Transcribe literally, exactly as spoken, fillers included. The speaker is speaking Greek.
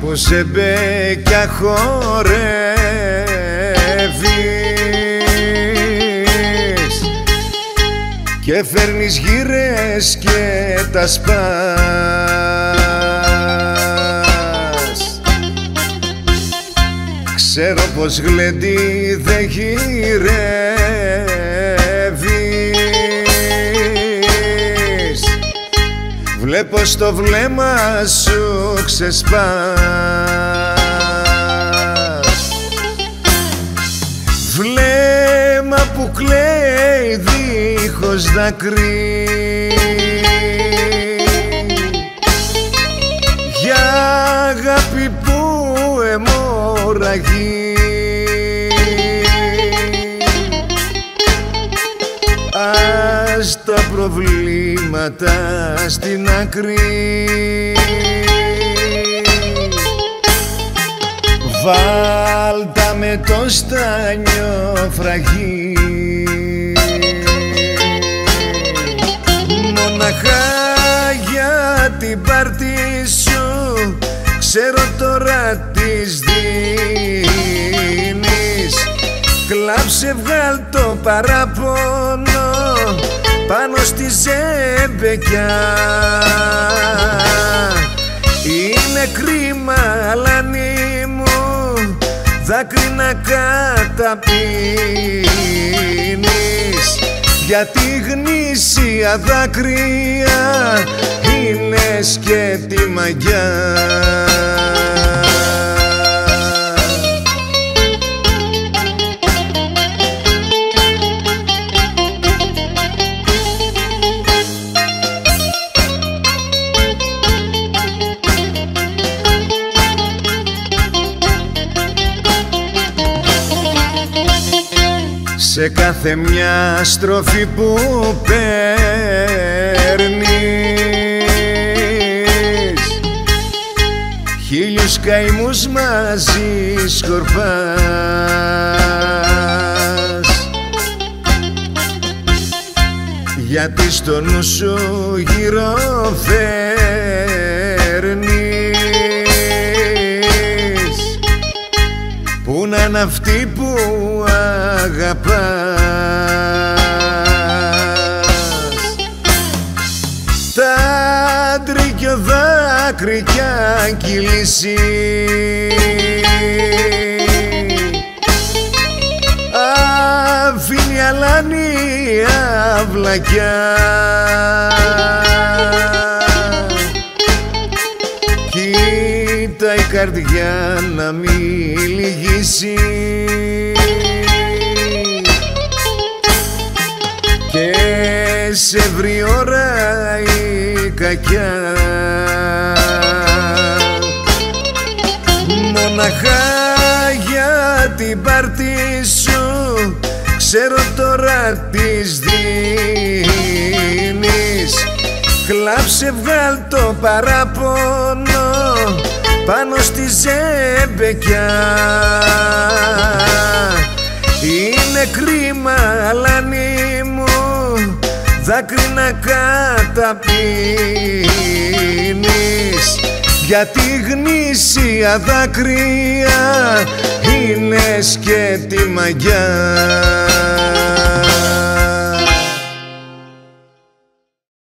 ποζεμπέκια χορεύεις και φέρνεις γύρες και τα σπάς. Ξέρω πως γλέντι δεν γυρεύεις, βλέπω στο βλέμμα σου ξεσπάς. Βλέμμα που κλαίει δίχως δάκρυ, για αγάπη που αιμορραγεί. Ας τα προβλήματα στην άκρη, βάλτα με το στάνιο φραγί. Μοναχά για την πάρτι σου, ξέρω τώρα τις δίνεις. Κλάψε, βγάλ' το παράπονο πάνω στη ζεμπεκιά. Είναι κρίμα, αλάνι μου, δάκρυ να καταπίνεις, γιατί γνήσια δάκρυα είναι σκέτη μαγιά. Σε κάθε μια στροφή που παίρνεις, χίλιους καημούς μαζί σκορπάς, γιατί στο νου σου γυροφέρνεις, που να είναι αυτή που αγαπάς. Τα ντρίκιο δάκρυ κι αγγυλίσει, αφήνει αλάνη αυλακιά. Κοίτα η καρδιά να μη λυγίσει, και σε βρει ώρα η κακιά. Μοναχά για την πάρτι σου, ξέρω τώρα τις δίνεις. Κλάψε, βγάλ' το παράπονο πάνω στη ζεμπεκιά. Είναι κρίμα, αλάνι μου, δάκρυ να καταπίνεις, γιατί γνήσια δάκρυα είναι σκέτη μαγιά.